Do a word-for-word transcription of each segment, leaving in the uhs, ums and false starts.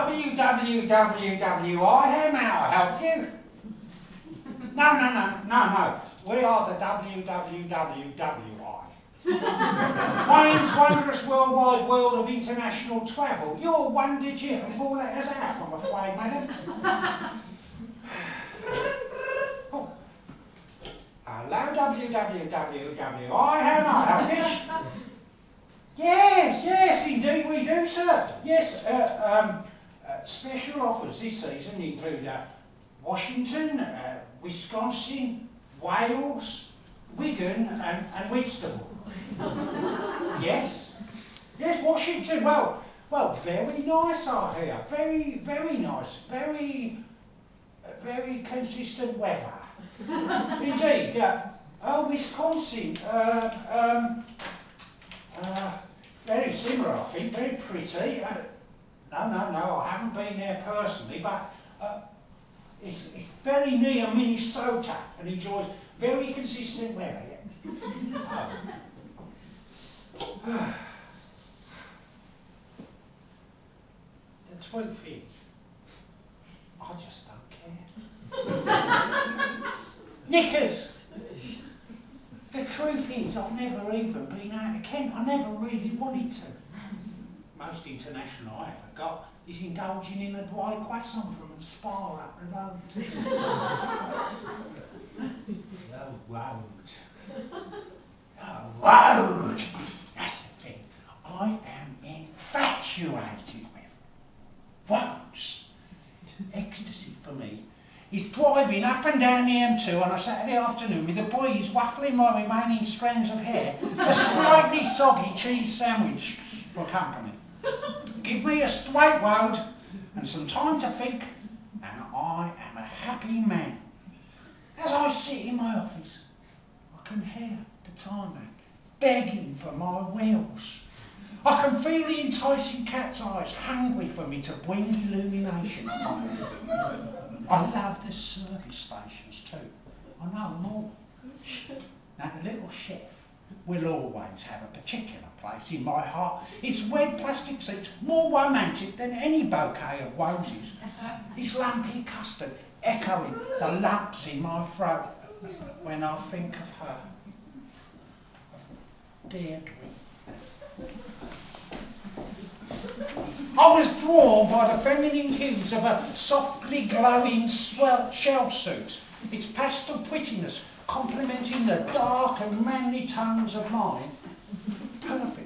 W W W I, how may I help you? No, no, no, no, no. We are the W W W I. Wayne's wondrous worldwide world of international travel. You're one digit of four letters out, I'm afraid, madam. Oh. Hello, W W W I, how may I help you? Yes, yes, indeed we do, sir. Yes, uh, um, uh, special offers this season include uh, Washington, uh, Wisconsin, Wales, Wigan and, and Whitstable. Yes, yes, Washington. Well, well, very nice, I hear. Very, very nice. Very, uh, very consistent weather. Indeed. Uh, oh, Wisconsin. Uh, um, uh, very similar, I think. Very pretty. Uh, no, no, no. I haven't been there personally, but uh, it's, it's very near Minnesota and enjoys very consistent weather. Yeah. Oh. The truth is, I just don't care. Knickers! The truth is, I've never even been out of Kent. I never really wanted to. Most international I ever got is indulging in a dry croissant from a spa up the road. The road. The road! That's the thing. I am infatuated with roads. Ecstasy for me is driving up and down the M two on a Saturday afternoon with the breeze waffling my remaining strands of hair, a slightly soggy cheese sandwich for company. Give me a straight road and some time to think, and I am a happy man. As I sit in my office, I can hear the timer begging for my wheels. I can feel the enticing cat's eyes hungry for me to bring illumination upon me. I love the service stations too. I know them all. Now the little chef will always have a particular place in my heart. Its red plastic seats, more romantic than any bouquet of roses. Its lumpy custard, echoing the lumps in my throat when I think of her, of Deirdre. I was drawn by the feminine hues of a softly glowing swell shell suit, its pastel prettiness complementing the dark and manly tones of mine perfectly.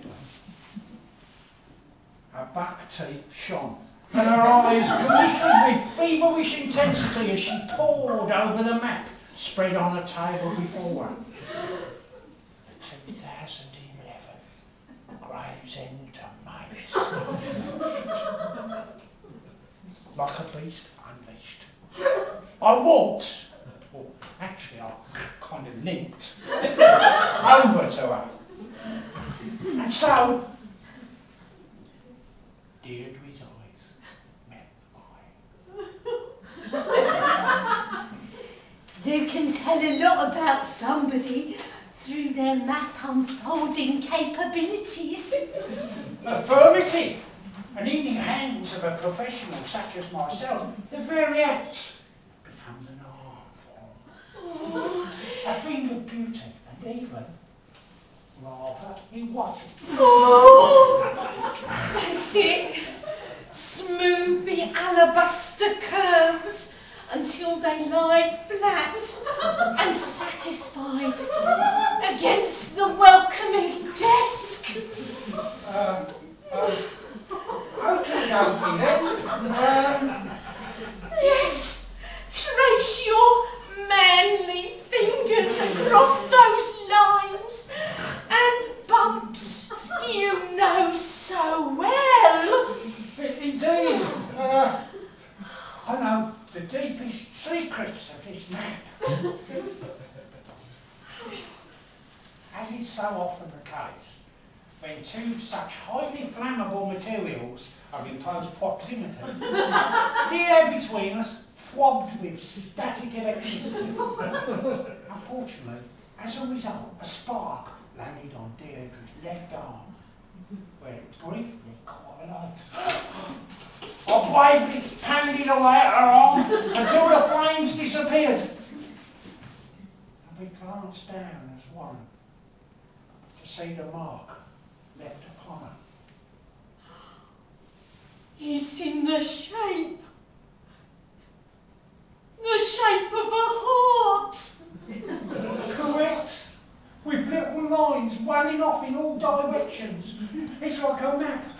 Her back teeth shone, and her eyes glittered with feverish intensity as she pored over the map spread on a table before her. The two thousand eleven Gravesend to Maidstone. Like a beast unleashed. I walked, or actually I kind of limped, over to her. And so, Deirdre's eyes. You can tell a lot about somebody through their map unfolding capabilities. Affirmative! And in the hands of a professional such as myself, the very act becomes an art form. A thing of beauty and even rather erotic. Oh, that's it! Smooth the alabaster curves until they lie flat and satisfied against the welcoming desk. Uh, uh, okay, okay then. Um. Yes, trace your manly fingers across those lines and bumps you know so well. Indeed. Uh, I know the deepest secrets of this map. As is so often the case, when two such highly flammable materials are in close proximity, the air between us throbbed with static electricity. Unfortunately, as a result, a spark landed on Deirdre's left arm, where it briefly correlated. quietly pandied away at her arm until the flames disappeared. And we glanced down as one to see the mark left upon her. It's in the shape, the shape of a heart. Correct. With little lines running off in all directions. It's like a map.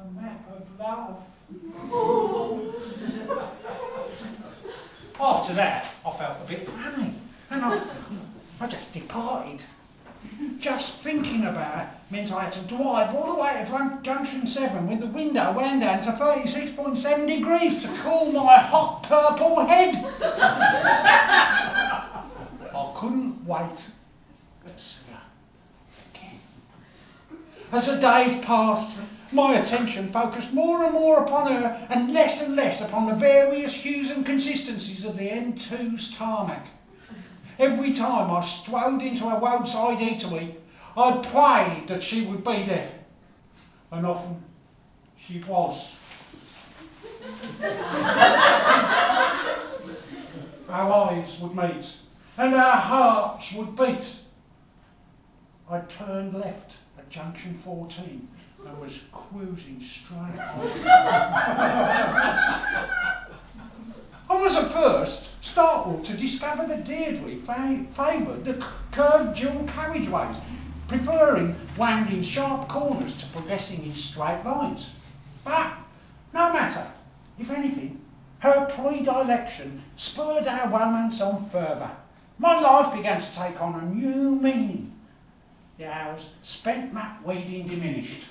A map of love. After that, I felt a bit funny. And I, I just departed. Just thinking about it meant I had to drive all the way to Junction seven with the window wound down to thirty-six point seven degrees to cool my hot purple head. I couldn't wait to see her again. As the days passed, my attention focused more and more upon her and less and less upon the various hues and consistencies of the M two's tarmac. Every time I strode into a roadside eatery, I prayed that she would be there. And often, she was. Our eyes would meet. And our hearts would beat. I turned left at Junction fourteen and was cruising straight on. I was at first startled to discover that Deirdre fa favoured the curved dual carriageways, preferring winding sharp corners to progressing in straight lines. But no matter, if anything, her predilection spurred our romance on further. My life began to take on a new meaning. The hours spent map weeding diminished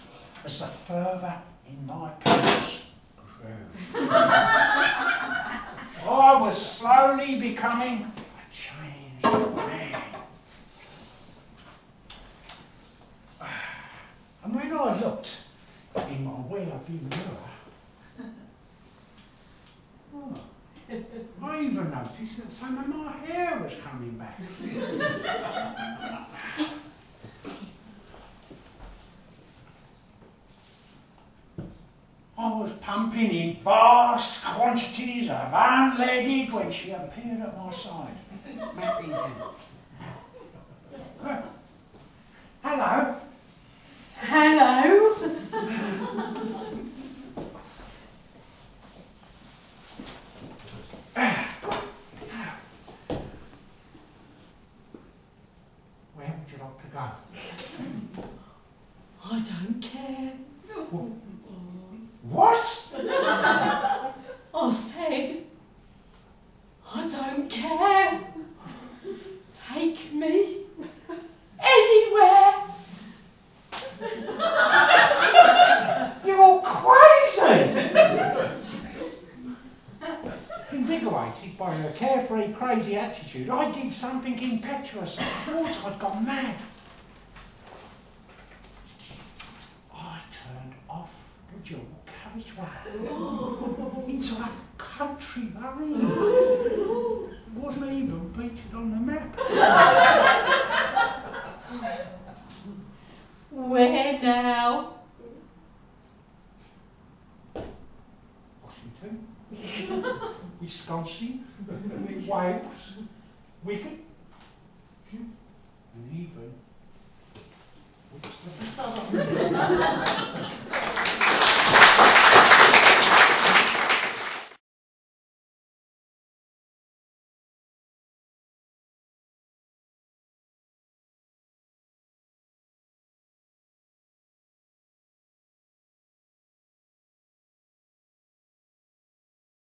as the fervour in my pulse grew. I was slowly becoming a changed man. And when I looked in my rearview mirror, oh, I even noticed that some of my hair was coming back. I was pumping in vast quantities of unleaded when she appeared at my side. Hello. Hello. I don't care. What? I said, I don't care. Take me anywhere. You're all crazy. Invigorated by her carefree, crazy attitude, I did something impetuous. I thought I'd gone mad. Into a country lane. It wasn't even featured on the map. Where now? Washington, Wisconsin, Wales, Wigan.